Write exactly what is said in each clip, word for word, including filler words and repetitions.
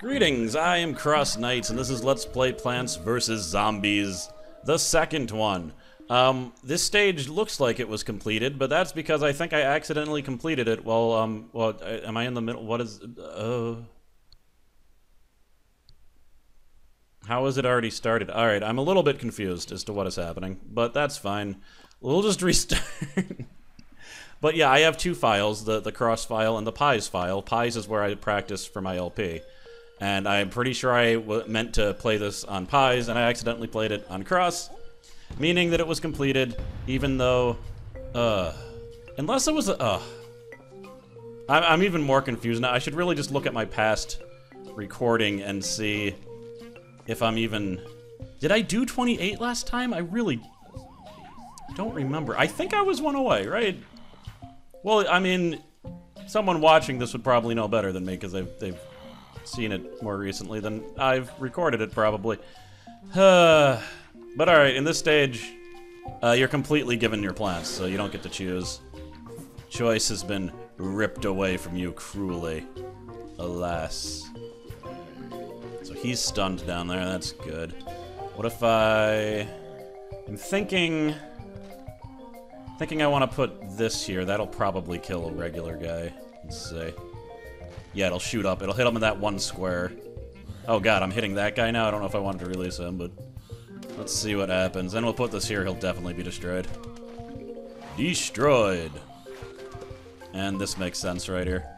Greetings, I am Cross Knights, and this is Let's Play Plants versus. Zombies, the second one. Um, this stage looks like it was completed, but that's because I think I accidentally completed it while, um, well, am I in the middle? What is, uh... How is it already started? Alright, I'm a little bit confused as to what is happening, but that's fine. We'll just restart. But yeah, I have two files, the, the Cross file and the Pies file. Pies is where I practice for my L P. And I'm pretty sure I w meant to play this on Pies, and I accidentally played it on Cross, meaning that it was completed, even though, uh, unless it was, a, uh, I'm, I'm even more confused now. I should really just look at my past recording and see if I'm even, did I do twenty-eight last time? I really don't remember. I think I was one away, right? Well, I mean, someone watching this would probably know better than me, because they've, they've seen it more recently than I've recorded it, probably. Uh, but alright, in this stage, uh, you're completely given your plants, so you don't get to choose. Choice has been ripped away from you cruelly. Alas. So he's stunned down there, that's good. What if I... I'm thinking... Thinking I want to put this here. That'll probably kill a regular guy. Let's see. Yeah, it'll shoot up. It'll hit him in that one square. Oh god, I'm hitting that guy now. I don't know if I wanted to release him, but... Let's see what happens. Then we'll put this here. He'll definitely be destroyed. Destroyed! And this makes sense right here.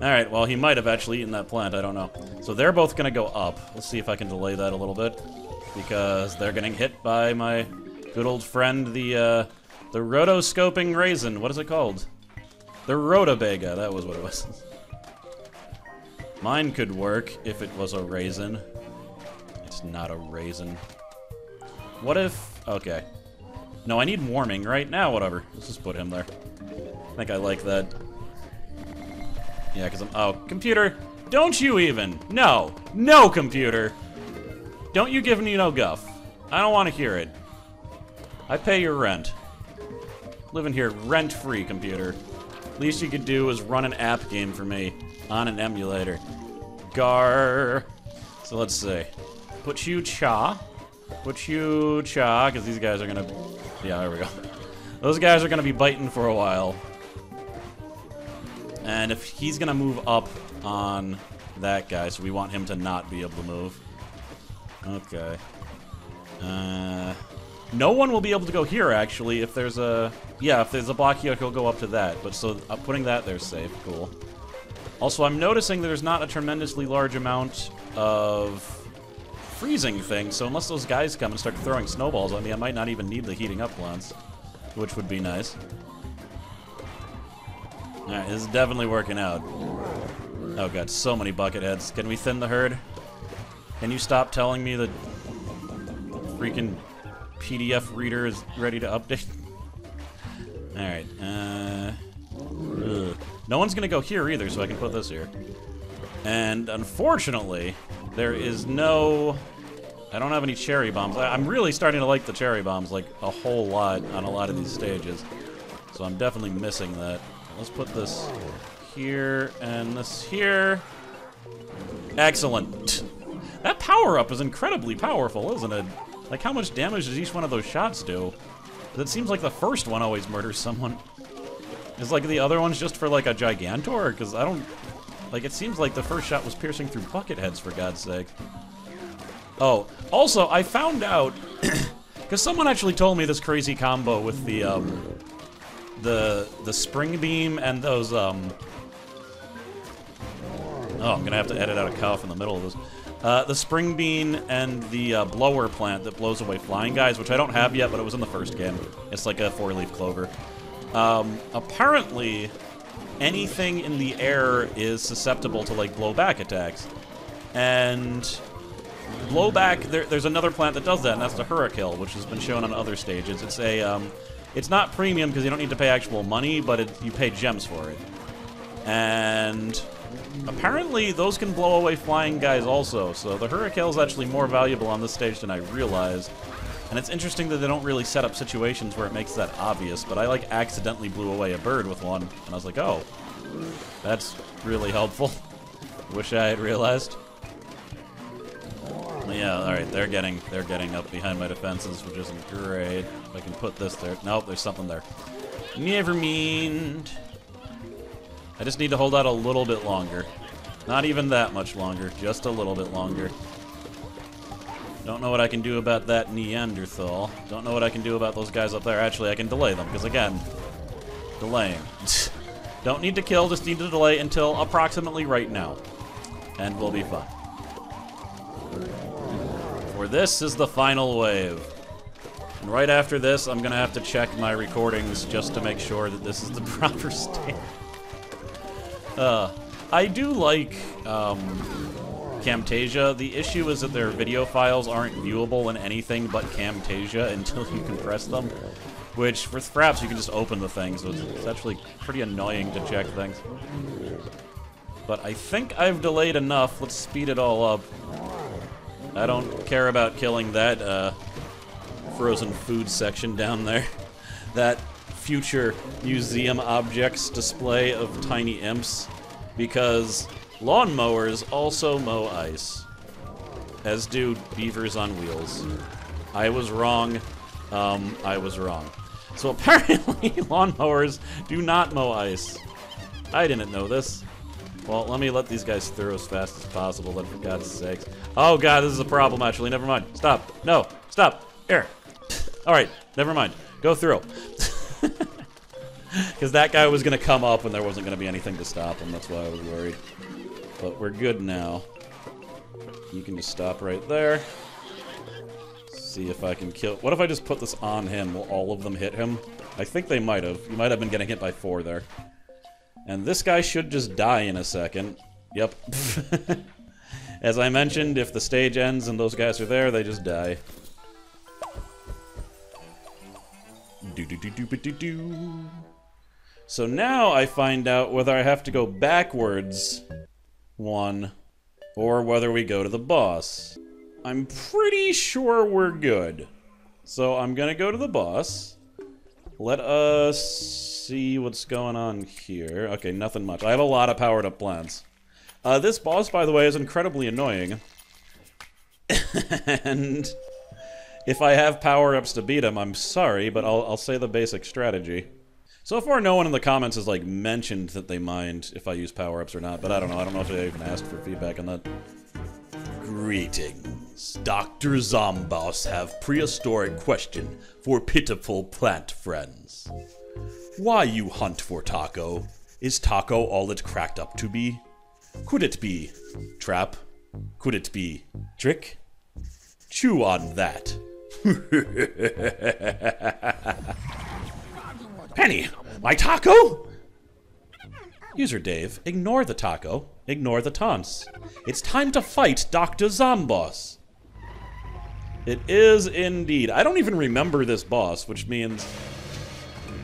Alright, well, he might have actually eaten that plant. I don't know. So they're both gonna go up. Let's see if I can delay that a little bit. Because they're getting hit by my good old friend, the, uh... The rotoscoping raisin. What is it called? The rutabaga. That was what it was. Mine could work if it was a raisin. It's not a raisin. What if... Okay. No, I need warming right now. Whatever. Let's just put him there. I think I like that. Yeah, because I'm... Oh, computer. Don't you even. No. No, computer. Don't you give me no guff. I don't want to hear it. I pay your rent. Living here rent-free, computer. Least you could do is run an app game for me on an emulator. Gar. So let's see. Put you cha. Put you cha, because these guys are gonna. Yeah, there we go. Those guys are gonna be biting for a while. And if he's gonna move up on that guy, so we want him to not be able to move. Okay. Uh. No one will be able to go here, actually, if there's a... Yeah, if there's a block here, he'll go up to that. But so, uh, putting that there's safe. Cool. Also, I'm noticing there's not a tremendously large amount of freezing things, so unless those guys come and start throwing snowballs on me, I might not even need the heating up plants, which would be nice. Alright, this is definitely working out. Oh god, so many bucket heads. Can we thin the herd? Can you stop telling me that... freaking... P D F reader is ready to update. Alright, uh... Ugh. No one's gonna go here either, so I can put this here. And, unfortunately, there is no... I don't have any cherry bombs. I, I'm really starting to like the cherry bombs, like, a whole lot on a lot of these stages. So I'm definitely missing that. Let's put this here, and this here. Excellent. That power-up is incredibly powerful, isn't it? Like, how much damage does each one of those shots do? It seems like the first one always murders someone. Is, like, the other one's just for, like, a Gigantor? Because I don't... Like, it seems like the first shot was piercing through bucket heads, for God's sake. Oh, also, I found out... Because someone actually told me this crazy combo with the, um... The, the spring beam and those, um... Oh, I'm gonna have to edit out a cough in the middle of this. Uh, the spring bean and the uh, blower plant that blows away flying guys, which I don't have yet, but it was in the first game. It's like a four-leaf clover. Um, apparently, anything in the air is susceptible to, like, blowback attacks. And blowback, there, there's another plant that does that, and that's the Hurrikill, which has been shown on other stages. It's a, um, it's not premium because you don't need to pay actual money, but it, you pay gems for it. And... Apparently, those can blow away flying guys also, so the Hurricane is actually more valuable on this stage than I realized. And it's interesting that they don't really set up situations where it makes that obvious, but I, like, accidentally blew away a bird with one, and I was like, oh, that's really helpful. Wish I had realized. Yeah, alright, they're getting they're getting up behind my defenses, which isn't great. If I can put this there. Nope, there's something there. Never mind. I just need to hold out a little bit longer. Not even that much longer, just a little bit longer. Don't know what I can do about that Neanderthal. Don't know what I can do about those guys up there. Actually, I can delay them, because again, delaying. Don't need to kill, just need to delay until approximately right now. And we'll be fine. For this is the final wave. And right after this, I'm gonna have to check my recordings just to make sure that this is the proper state. Uh, I do like um, Camtasia. The issue is that their video files aren't viewable in anything but Camtasia until you compress them. Which, for Fraps, you can just open the thing, so it's, it's actually pretty annoying to check things. But I think I've delayed enough. Let's speed it all up. I don't care about killing that uh, frozen food section down there. That future museum objects display of tiny imps, because lawnmowers also mow ice, as do beavers on wheels. I was wrong. Um, I was wrong. So apparently lawnmowers do not mow ice. I didn't know this. Well, let me let these guys through as fast as possible, then, for God's sakes. Oh God, this is a problem, actually. Never mind. Stop. No. Stop. Here. Alright. Never mind. Go through. Because that guy was going to come up and there wasn't going to be anything to stop him. That's why I was worried. But we're good now. You can just stop right there. See if I can kill... What if I just put this on him? Will all of them hit him? I think they might have. You might have been getting hit by four there. And this guy should just die in a second. Yep. As I mentioned, if the stage ends and those guys are there, they just die. Do do do do do do. So now I find out whether I have to go backwards one or whether we go to the boss. I'm pretty sure we're good. So I'm gonna go to the boss. Let us... see what's going on here. Okay, nothing much. I have a lot of powered up plants. Uh, this boss, by the way, is incredibly annoying. And if I have power-ups to beat him, I'm sorry, but I'll, I'll say the basic strategy. So far, no one in the comments has, like, mentioned that they mind if I use power-ups or not, but I don't know. I don't know if they even asked for feedback on that. Greetings. Doctor Zomboss have prehistoric question for pitiful plant friends. Why you hunt for taco? Is taco all it cracked up to be? Could it be trap? Could it be trick? Chew on that. Penny, my taco? User Dave, ignore the taco. Ignore the taunts. It's time to fight Doctor Zomboss. It is indeed. I don't even remember this boss, which means...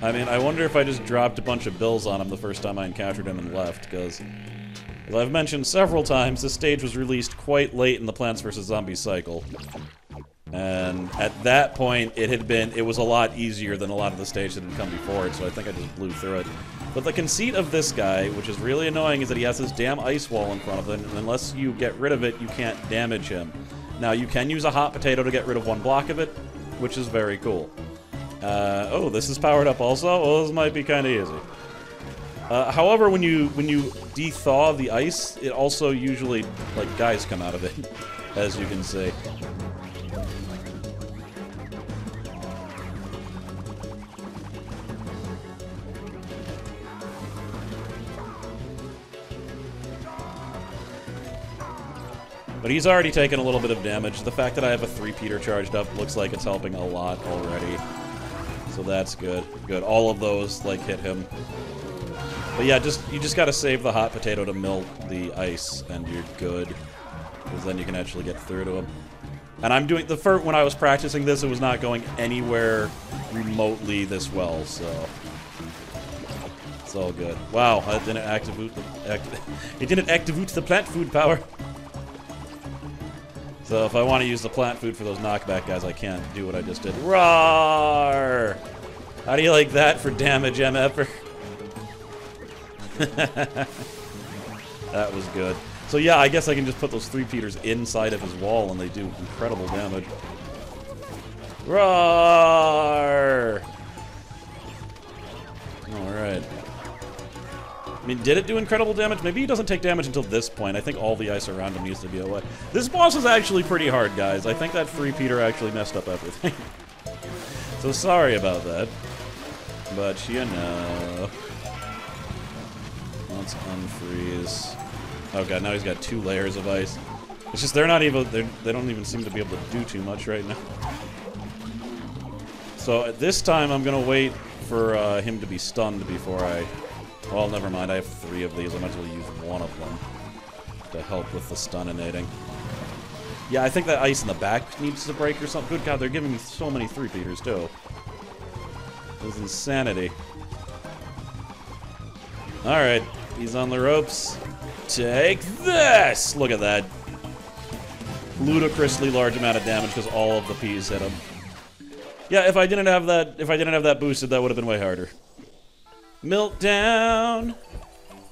I mean, I wonder if I just dropped a bunch of bills on him the first time I encountered him and left, because, as I've mentioned several times, this stage was released quite late in the Plants versus. Zombies cycle. And at that point, it had been, it was a lot easier than a lot of the stages that had come before it, so I think I just blew through it. But the conceit of this guy, which is really annoying, is that he has this damn ice wall in front of him, and unless you get rid of it, you can't damage him. Now, you can use a hot potato to get rid of one block of it, which is very cool. Uh, oh, this is powered up also? Well, this might be kind of easy. Uh, however, when you when you de-thaw the ice, it also usually, like, guys come out of it, as you can see. But he's already taken a little bit of damage. The fact that I have a three-peater charged up looks like it's helping a lot already. So that's good. Good. All of those, like, hit him. But yeah, just you just gotta save the hot potato to melt the ice, and you're good. Because then you can actually get through to him. And I'm doing... the first, when I was practicing this, it was not going anywhere remotely this well, so... it's all good. Wow, I didn't activate the... Acti it didn't activate the plant food power! So if I want to use the plant food for those knockback guys, I can't do what I just did. Roar! How do you like that for damage, M F-er? That was good. So yeah, I guess I can just put those three-peaters inside of his wall and they do incredible damage. Roar! Alright. I mean, did it do incredible damage? Maybe he doesn't take damage until this point. I think all the ice around him needs to be away. This boss is actually pretty hard, guys. I think that three-peater actually messed up everything. So sorry about that. But, you know... Let's unfreeze. Oh god, now he's got two layers of ice. It's just they're not even... They're, they don't even seem to be able to do too much right now. So at this time, I'm gonna wait for uh, him to be stunned before I... Well, never mind. I have three of these. I might as well use one of them to help with the stunninating. Yeah, I think that ice in the back needs to break or something. Good god, they're giving me so many three-peaters, too. This is insanity. Alright. He's on the ropes. Take this! Look at that. Ludicrously large amount of damage because all of the peas hit him. Yeah, if I didn't have that, if I didn't have that boosted, that would have been way harder. Melt down.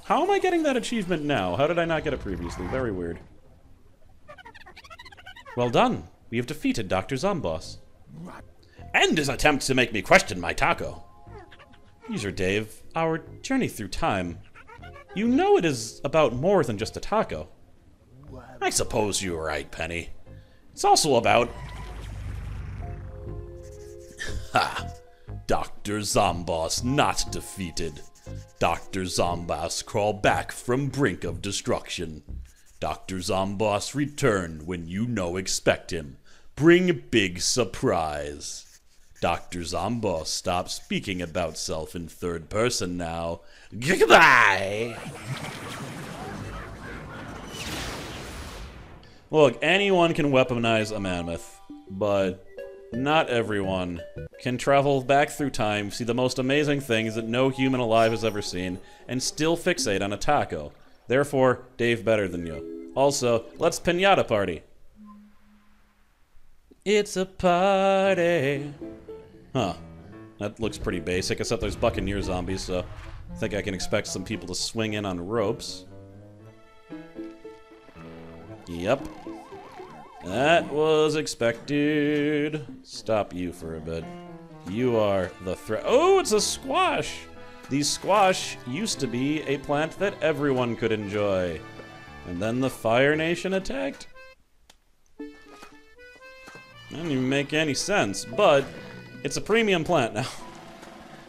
How am I getting that achievement now? How did I not get it previously? Very weird. Well done. We have defeated Doctor Zomboss. And his attempt to make me question my taco. User Dave, our journey through time. You know it is about more than just a taco. I suppose you were right, Penny. It's also about... Ha! Doctor Zomboss not defeated. Doctor Zomboss crawl back from brink of destruction. Doctor Zomboss return when you no expect him. Bring big surprise. Doctor Zomboss stop speaking about self in third person now. Goodbye! Look, anyone can weaponize a mammoth, but... Not everyone can travel back through time, see the most amazing things that no human alive has ever seen, and still fixate on a taco. Therefore, Dave better than you. Also, let's piñata party. It's a party. Huh. That looks pretty basic, except there's buccaneer zombies, so I think I can expect some people to swing in on ropes. Yep. That was expected. Stop you for a bit. You are the threat. Oh, it's a squash! The squash used to be a plant that everyone could enjoy. And then the Fire Nation attacked? That didn't even make any sense, but it's a premium plant now.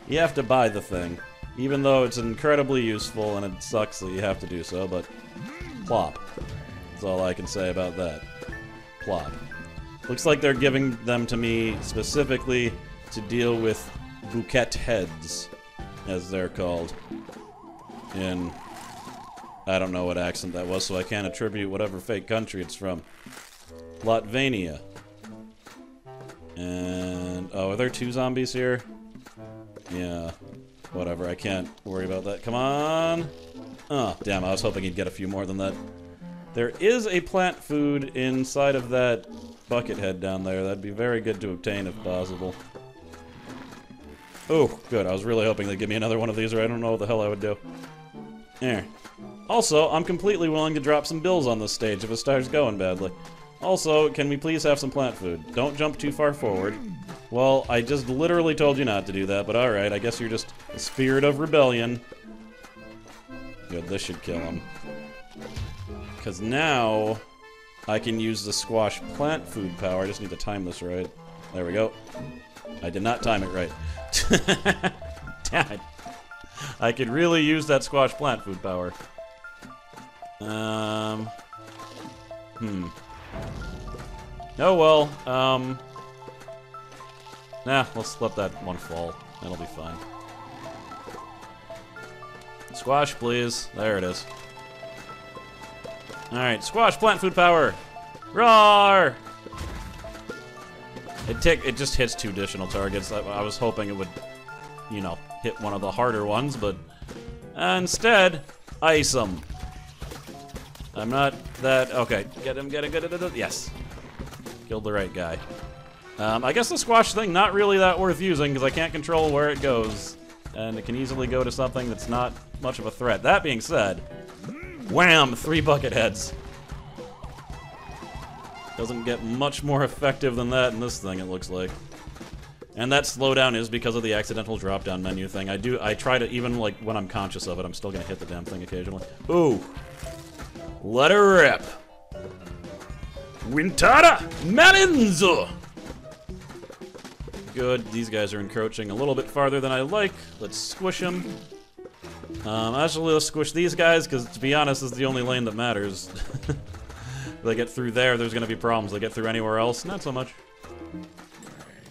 You have to buy the thing. Even though it's incredibly useful and it sucks that you have to do so, but plop. That's all I can say about that. Plot. Looks like they're giving them to me specifically to deal with bouquet heads, as they're called. In... I don't know what accent that was, so I can't attribute whatever fake country it's from. Latvania. And... Oh, are there two zombies here? Yeah. Whatever, I can't worry about that. Come on! Oh, damn, I was hoping he'd get a few more than that. There is a plant food inside of that bucket head down there. That'd be very good to obtain if possible. Oh, good. I was really hoping they'd give me another one of these or I don't know what the hell I would do. There. Also, I'm completely willing to drop some bills on this stage if it starts going badly. Also, can we please have some plant food? Don't jump too far forward. Well, I just literally told you not to do that, but alright. I guess you're just the spirit of rebellion. Good, this should kill him. Because now, I can use the squash plant food power. I just need to time this right. There we go. I did not time it right. Dad. I could really use that squash plant food power. Um. Hmm. Oh well. Um. Nah, let's let that one fall. That'll be fine. Squash, please. There it is. Alright, squash plant food power! Roar! It tick, it just hits two additional targets. I, I was hoping it would, you know, hit one of the harder ones, but... Instead, ice them. I'm not that... Okay, get him, get him, get him, yes. Killed the right guy. Um, I guess the squash thing, not really that worth using, because I can't control where it goes. And it can easily go to something that's not much of a threat. That being said... Wham! Three bucket heads. Doesn't get much more effective than that in this thing, it looks like. And that slowdown is because of the accidental drop-down menu thing. I do- I try to, even, like, when I'm conscious of it, I'm still gonna hit the damn thing occasionally. Ooh! Let her rip! Wintara Malinzo! Good, these guys are encroaching a little bit farther than I like. Let's squish them. Um, actually, let's squish these guys, because, to be honest, this is the only lane that matters. If they get through there, there's gonna be problems. They get through anywhere else, not so much.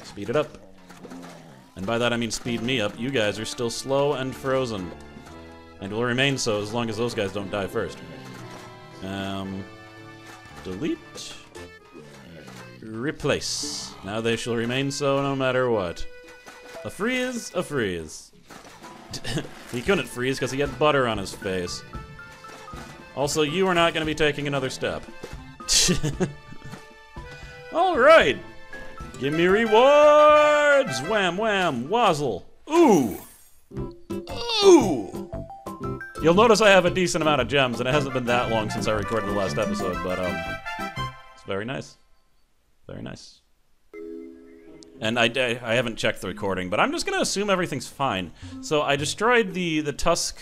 Speed it up. And by that I mean speed me up. You guys are still slow and frozen. And will remain so as long as those guys don't die first. Um, delete. Replace. Now they shall remain so no matter what. A freeze, a freeze. He couldn't freeze because he had butter on his face. Also, you are not going to be taking another step. Alright! Give me rewards! Wham, wham, wazzle. Ooh! Ooh! You'll notice I have a decent amount of gems, and it hasn't been that long since I recorded the last episode, but, um... it's very nice. Very nice. And I, I, I haven't checked the recording, but I'm just gonna assume everything's fine. So I destroyed the, the tusk...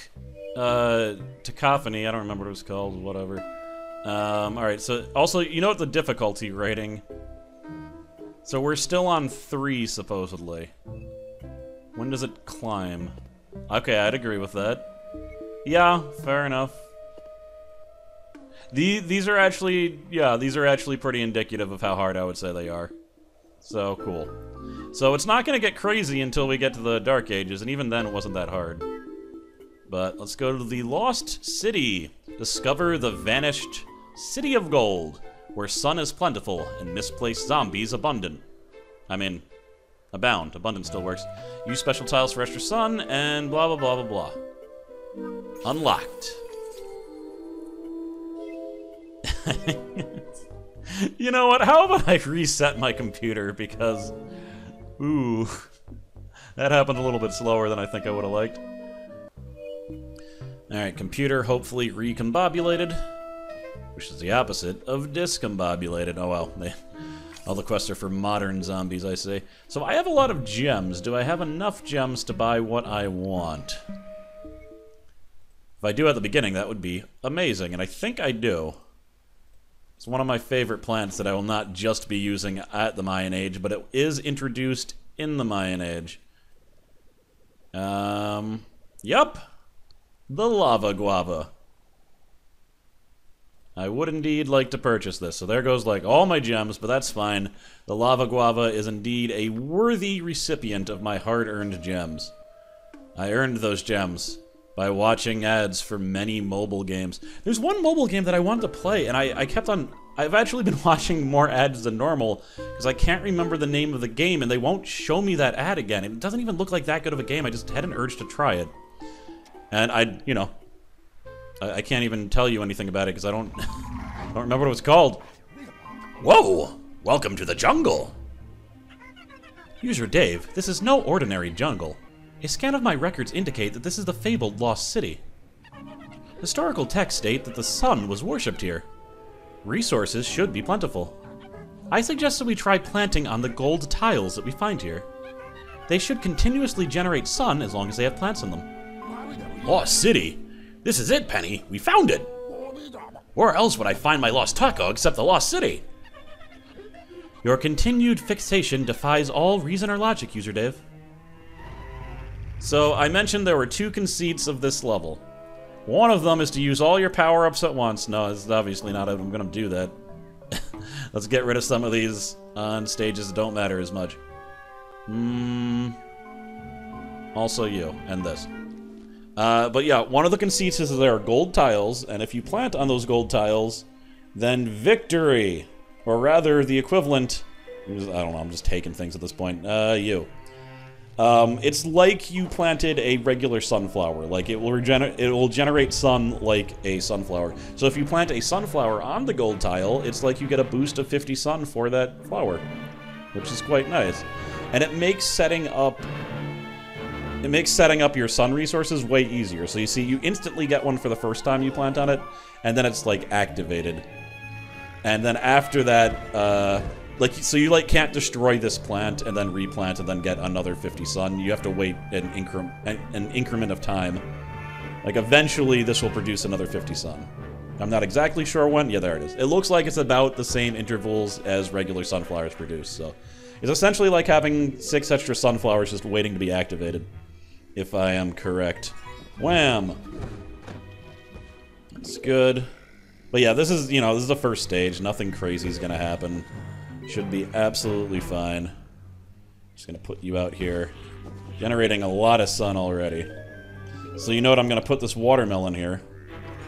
Uh, Cacophony, I don't remember what it was called, whatever. Um, alright, so, also, you know the difficulty rating? So we're still on three, supposedly. When does it climb? Okay, I'd agree with that. Yeah, fair enough. The, these are actually, yeah, these are actually pretty indicative of how hard I would say they are. So, cool. So it's not gonna get crazy until we get to the Dark Ages, and even then it wasn't that hard. But let's go to the Lost City. Discover the vanished City of Gold, where sun is plentiful and misplaced zombies abundant. I mean, abound. Abundant still works. Use special tiles for extra sun and blah, blah, blah, blah, blah. Unlocked. You know what? How about I reset my computer because, ooh, that happened a little bit slower than I think I would have liked. Alright, computer hopefully recombobulated, which is the opposite of discombobulated. Oh well, they, all the quests are for modern zombies, I see. So I have a lot of gems. Do I have enough gems to buy what I want? If I do at the beginning, that would be amazing, and I think I do. It's one of my favorite plants that I will not just be using at the Mayan Age, but it is introduced in the Mayan Age. Um, yep. The Lava Guava. I would indeed like to purchase this, so there goes like all my gems, but that's fine. The Lava Guava is indeed a worthy recipient of my hard-earned gems. I earned those gems by watching ads for many mobile games. There's one mobile game that I wanted to play, and I, I kept on... I've actually been watching more ads than normal, because I can't remember the name of the game, and they won't show me that ad again. It doesn't even look like that good of a game, I just had an urge to try it. And I, you know, I, I can't even tell you anything about it because I don't, I don't remember what it was called. Whoa! Welcome to the jungle! User Dave, this is no ordinary jungle. A scan of my records indicate that this is the fabled Lost City. Historical texts state that the sun was worshipped here. Resources should be plentiful. I suggest that we try planting on the gold tiles that we find here. They should continuously generate sun as long as they have plants in them. Lost City? This is it, Penny. We found it! Where else would I find my lost taco except the Lost City? Your continued fixation defies all reason or logic, User Dave. So, I mentioned there were two conceits of this level. One of them is to use all your power-ups at once. No, it's obviously not. I'm gonna do that. Let's get rid of some of these on stages that don't matter as much. Hmm. Also you, and this. Uh, but yeah, one of the conceits is that there are gold tiles, and if you plant on those gold tiles, then victory! Or rather, the equivalent... I don't know, I'm just taking things at this point. Uh, you. Um, it's like you planted a regular sunflower. Like, it will regener- it will generate sun like a sunflower. So if you plant a sunflower on the gold tile, it's like you get a boost of fifty sun for that flower. Which is quite nice. And it makes setting up... It makes setting up your sun resources way easier. So you see, you instantly get one for the first time you plant on it, and then it's, like, activated. And then after that, uh, like, so you, like, can't destroy this plant and then replant and then get another fifty sun. You have to wait an, incre an increment of time. Like, eventually this will produce another fifty sun. I'm not exactly sure when. Yeah, there it is. It looks like it's about the same intervals as regular sunflowers produce, so... It's essentially like having six extra sunflowers just waiting to be activated, if I am correct. Wham! It's good. But yeah, this is, you know, this is the first stage. Nothing crazy is gonna happen. Should be absolutely fine. Just gonna put you out here. Generating a lot of sun already. So you know what? I'm gonna put this watermelon here.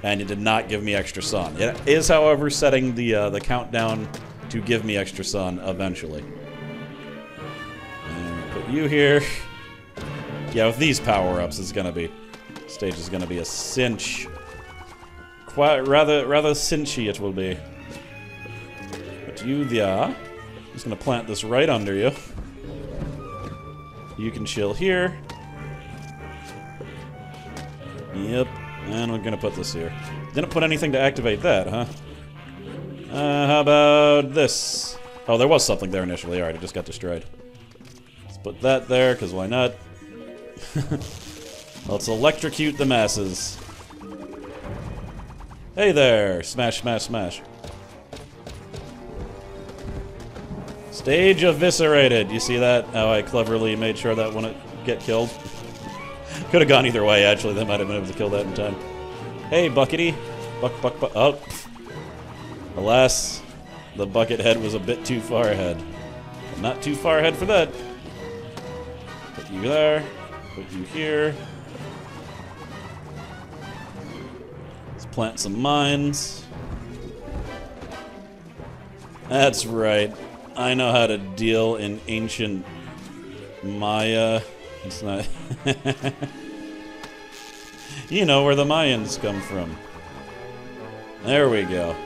And it did not give me extra sun. It is, however, setting the, uh, the countdown to give me extra sun eventually. You here. Yeah, with these power-ups, it's gonna be... Stage is gonna be a cinch. Quite rather, rather cinchy it will be. But you there. I'm just gonna plant this right under you. You can chill here. Yep. And we're gonna put this here. Didn't put anything to activate that, huh? Uh, how about this? Oh, there was something there initially. Alright, it just got destroyed. Put that there, because why not? Let's electrocute the masses. Hey there! Smash, smash, smash. Stage eviscerated. You see that? How I cleverly made sure that wouldn't get killed. Could have gone either way, actually. They might have been able to kill that in time. Hey, Buckety. Buck, buck, buck. Oh. Alas, the bucket head was a bit too far ahead. Not too far ahead for that. Put you there. Put you here. Let's plant some mines. That's right. I know how to deal in ancient Maya. It's not... You know where the Mayans come from. There we go.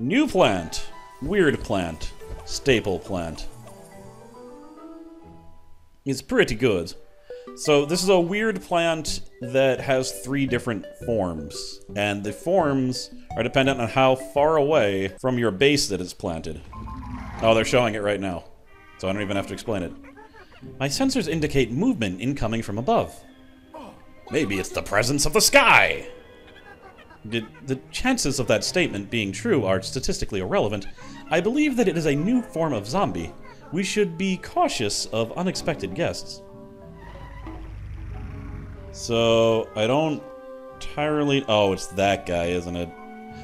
New plant. Weird plant. Staple plant. It's pretty good. So this is a weird plant that has three different forms, and the forms are dependent on how far away from your base that it's planted. Oh, they're showing it right now, so I don't even have to explain it. My sensors indicate movement incoming from above. Maybe it's the presence of the sky! The, the chances of that statement being true are statistically irrelevant. I believe that it is a new form of zombie. We should be cautious of unexpected guests. So, I don't entirely... Oh, it's that guy, isn't it?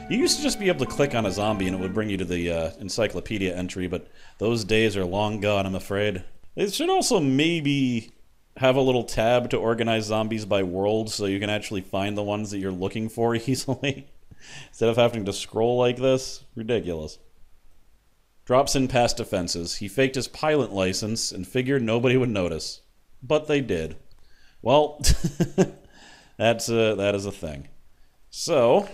You used to just be able to click on a zombie and it would bring you to the uh, encyclopedia entry, but those days are long gone, I'm afraid. It should also maybe have a little tab to organize zombies by world so you can actually find the ones that you're looking for easily. Instead of having to scroll like this. Ridiculous. Drops in past offenses. He faked his pilot license and figured nobody would notice. But they did. Well, that's a, that is a thing. So,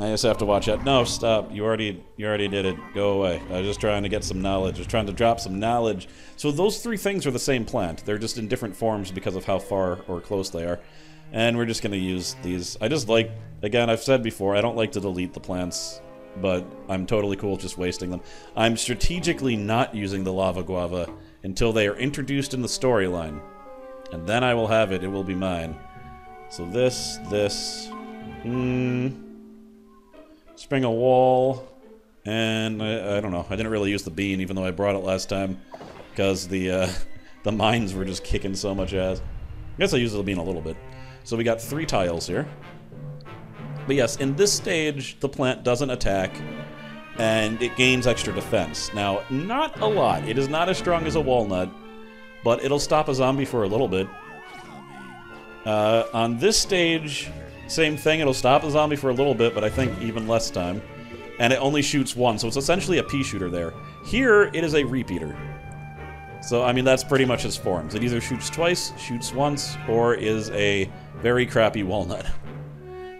I just have to watch out. No, stop. You already, you already did it. Go away. I was just trying to get some knowledge. I was trying to drop some knowledge. So those three things are the same plant. They're just in different forms because of how far or close they are. And we're just going to use these. I just like, again, I've said before, I don't like to delete the plants. But I'm totally cool just wasting them. I'm strategically not using the Lava Guava until they are introduced in the storyline. And then I will have it. It will be mine. So this, this... Mm, spring a wall... And I, I don't know. I didn't really use the bean, even though I brought it last time. Because the, uh, the mines were just kicking so much ass. I guess I used the bean a little bit. So we got three tiles here. But yes, in this stage, the plant doesn't attack, and it gains extra defense. Now, not a lot. It is not as strong as a walnut, but it'll stop a zombie for a little bit. Uh, on this stage, same thing. It'll stop a zombie for a little bit, but I think even less time. And it only shoots one, so it's essentially a pea shooter there. Here, it is a repeater. So, I mean, that's pretty much its forms. It either shoots twice, shoots once, or is a very crappy walnut.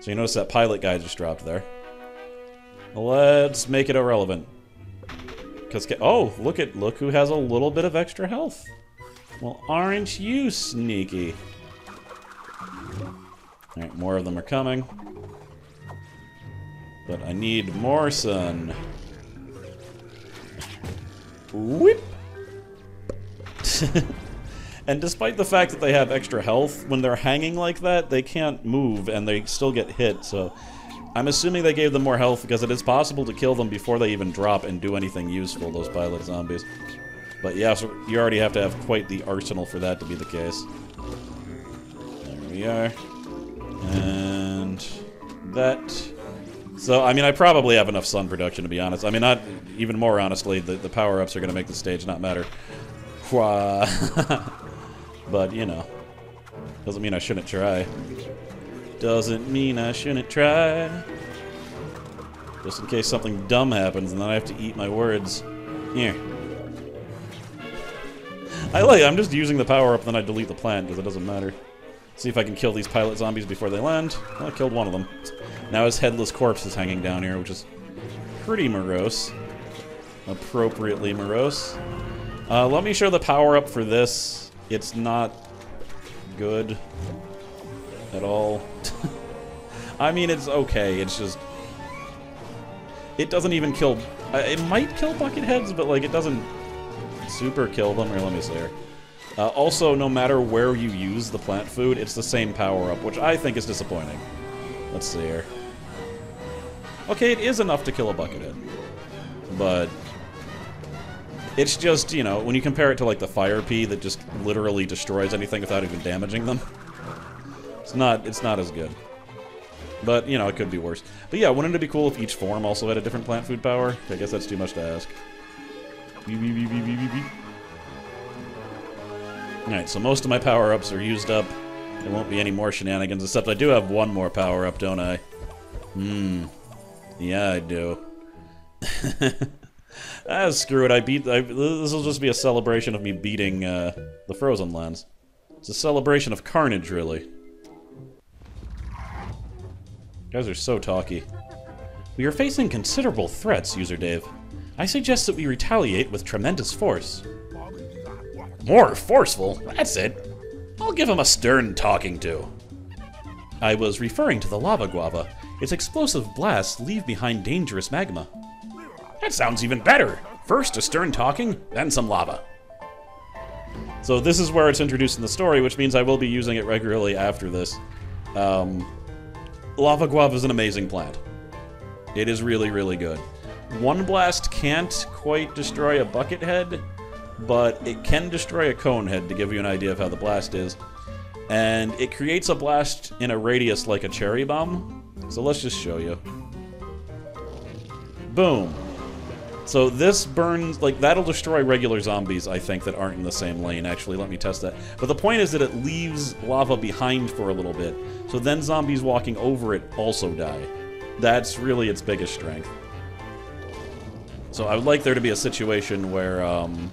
So you notice that pilot guy just dropped there. Let's make it irrelevant. Cause, oh, look at look who has a little bit of extra health. Well, aren't you sneaky? Alright, more of them are coming. But I need more sun. Whip! And despite the fact that they have extra health, when they're hanging like that, they can't move and they still get hit, so... I'm assuming they gave them more health because it is possible to kill them before they even drop and do anything useful, those pilot zombies. But yeah, so you already have to have quite the arsenal for that to be the case. There we are. And... that... So, I mean, I probably have enough sun production, to be honest. I mean, not even more honestly, the, the power-ups are going to make the stage not matter. But, you know, doesn't mean I shouldn't try. Doesn't mean I shouldn't try. Just in case something dumb happens and then I have to eat my words. Here. I like it. I'm just using the power-up, then I delete the plant, because it doesn't matter. See if I can kill these pilot zombies before they land. Well, I killed one of them. Now his headless corpse is hanging down here, which is pretty morose. Appropriately morose. Uh, let me show the power-up for this. It's not good at all. I mean, it's okay. It's just... it doesn't even kill... Uh, it might kill bucketheads, but, like, it doesn't super kill them. Here, let me see here. Uh, also, no matter where you use the plant food, it's the same power-up, which I think is disappointing. Let's see here. Okay, it is enough to kill a buckethead. But... it's just, you know, when you compare it to, like, the fire pea that just literally destroys anything without even damaging them. It's not, it's not as good. But, you know, it could be worse. But yeah, wouldn't it be cool if each form also had a different plant food power? I guess that's too much to ask. Alright, so most of my power-ups are used up. There won't be any more shenanigans, except I do have one more power-up, don't I? Hmm. Yeah, I do. Ah, screw it, I beat... I, this will just be a celebration of me beating uh, the Frozen Lands. It's a celebration of carnage, really. You guys are so talky. We are facing considerable threats, User Dave. I suggest that we retaliate with tremendous force. More forceful? That's it. I'll give him a stern talking to. I was referring to the lava guava. Its explosive blasts leave behind dangerous magma. That sounds even better! First a stern talking, then some lava. So this is where it's introduced in the story, which means I will be using it regularly after this. Um, Lava Guava is an amazing plant. It is really, really good. One blast can't quite destroy a bucket head, but it can destroy a cone head, to give you an idea of how the blast is. And it creates a blast in a radius like a cherry bomb. So let's just show you. Boom. So this burns, like, that'll destroy regular zombies, I think, that aren't in the same lane, actually. Let me test that. But the point is that it leaves lava behind for a little bit. So then zombies walking over it also die. That's really its biggest strength. So I would like there to be a situation where, um...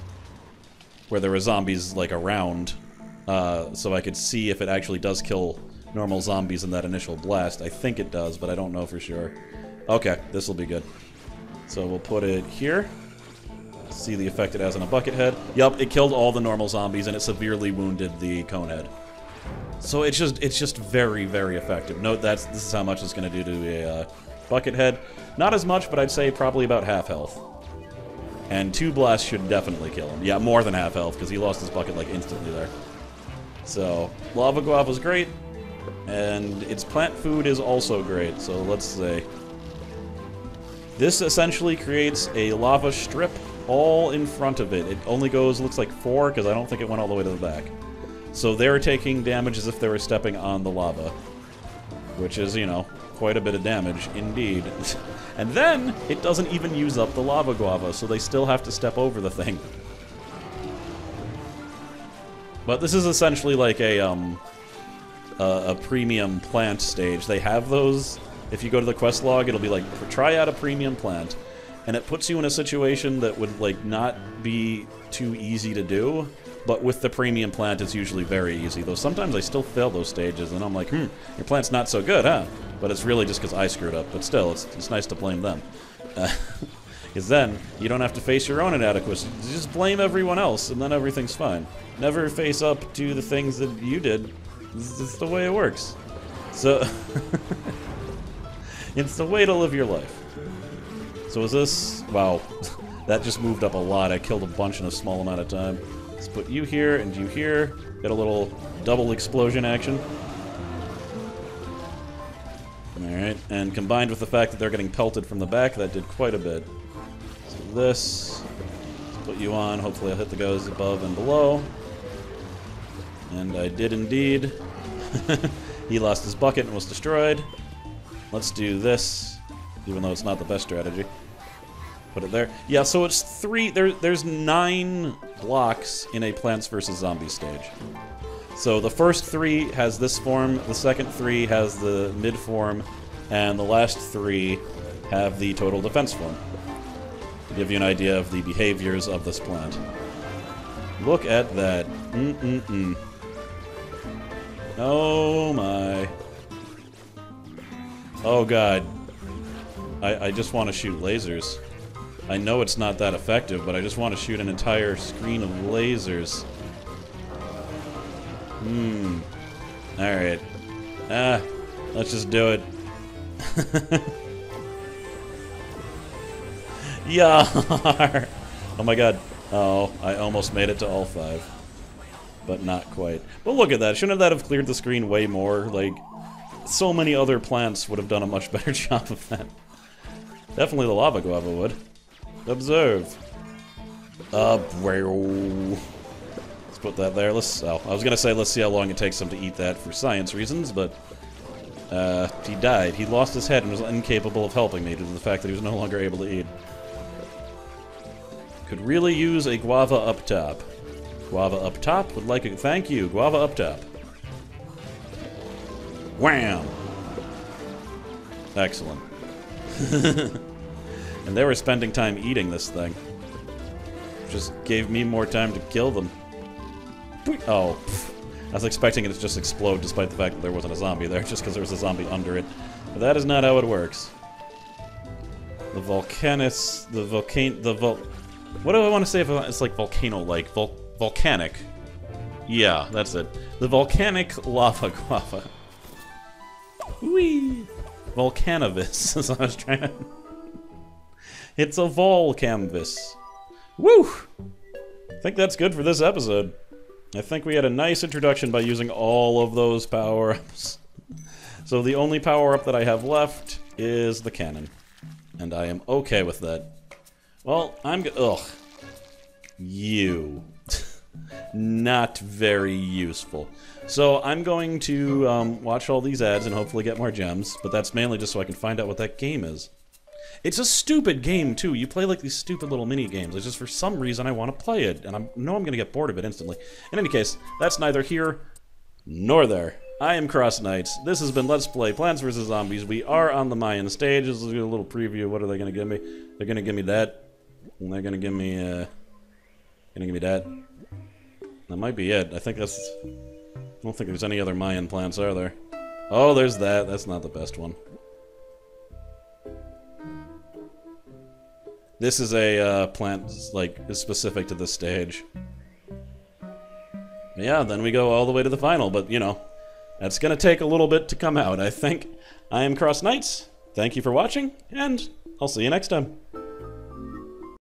where there were zombies, like, around. Uh, so I could see if it actually does kill normal zombies in that initial blast. I think it does, but I don't know for sure. Okay, this will be good. So we'll put it here. See the effect it has on a bucket head. Yup, it killed all the normal zombies and it severely wounded the cone head. So it's just it's just very, very effective. Note that's this is how much it's gonna do to a uh, bucket head. Not as much, but I'd say probably about half health. And two blasts should definitely kill him. Yeah, more than half health, because he lost his bucket like instantly there. So Lava Guava's great. And its plant food is also great, so let's see. This essentially creates a lava strip all in front of it. It only goes, looks like four, because I don't think it went all the way to the back. So they're taking damage as if they were stepping on the lava. Which is, you know, quite a bit of damage, indeed. And then, it doesn't even use up the lava guava, so they still have to step over the thing. But this is essentially like a, um... a, a premium plant stage. They have those... If you go to the quest log, it'll be like, try out a premium plant. And it puts you in a situation that would, like, not be too easy to do. But with the premium plant, it's usually very easy. Though sometimes I still fail those stages, and I'm like, hmm, your plant's not so good, huh? But it's really just because I screwed up. But still, it's, it's nice to blame them. Uh, Because then, you don't have to face your own inadequacies. Just blame everyone else, and then everything's fine. Never face up to the things that you did. It's, it's the way it works. So, it's the way to live your life. So is this... wow. That just moved up a lot. I killed a bunch in a small amount of time. Let's put you here and you here. Get a little double explosion action. Alright, and combined with the fact that they're getting pelted from the back, that did quite a bit. So this... let's put you on. Hopefully I'll hit the guys above and below. And I did indeed. He lost his bucket and was destroyed. Let's do this, even though it's not the best strategy. Put it there. Yeah, so it's three... There, there's nine blocks in a Plants versus. Zombies stage. So the first three has this form, the second three has the mid form, and the last three have the total defense form. To give you an idea of the behaviors of this plant. Look at that. Mm-mm-mm. Oh my. Oh god. I, I just want to shoot lasers. I know it's not that effective, but I just want to shoot an entire screen of lasers. Hmm. Alright. Ah. Let's just do it. Yar! Oh my god. Oh, I almost made it to all five. But not quite. But look at that. Shouldn't that have cleared the screen way more? Like, so many other plants would have done a much better job of that. Definitely the Lava Guava would. Observe. Uh, bro. Put that there. Let's. Oh, I was gonna say let's see how long it takes him to eat that for science reasons, but uh, he died. He lost his head and was incapable of helping me due to the fact that he was no longer able to eat. Could really use a guava up top. Guava up top would like a thank you. Guava up top. Wham! Excellent. And they were spending time eating this thing. Just gave me more time to kill them. Oh, pff. I was expecting it to just explode despite the fact that there wasn't a zombie there, just because there was a zombie under it. But that is not how it works. The volcanus... the volcan... the vol... what do I want to say if it's like volcano-like? Vol volcanic. Yeah, that's it. The volcanic lava guava. Whee! Volcanavis, as I was trying to... It's a volcanvis. Woo! I think that's good for this episode. I think we had a nice introduction by using all of those power-ups. So the only power-up that I have left is the cannon. And I am okay with that. Well, I'm g- ugh. You. Not very useful. So I'm going to um, watch all these ads and hopefully get more gems, but that's mainly just so I can find out what that game is. It's a stupid game, too. You play, like, these stupid little mini-games. It's just for some reason I want to play it, and I know I'm going to get bored of it instantly. In any case, that's neither here nor there. I am Cross Knights. This has been Let's Play Plants versus. Zombies. We are on the Mayan stage. This is a little preview. What are they going to give me? They're going to give me that, and they're going to give me, uh... going to give me that. That might be it. I think that's... I don't think there's any other Mayan plants, are there? Oh, there's that. That's not the best one. This is a uh, plant, like, is specific to this stage. Yeah, then we go all the way to the final, but, you know, that's gonna take a little bit to come out, I think. I am Cross Knights, thank you for watching, and I'll see you next time.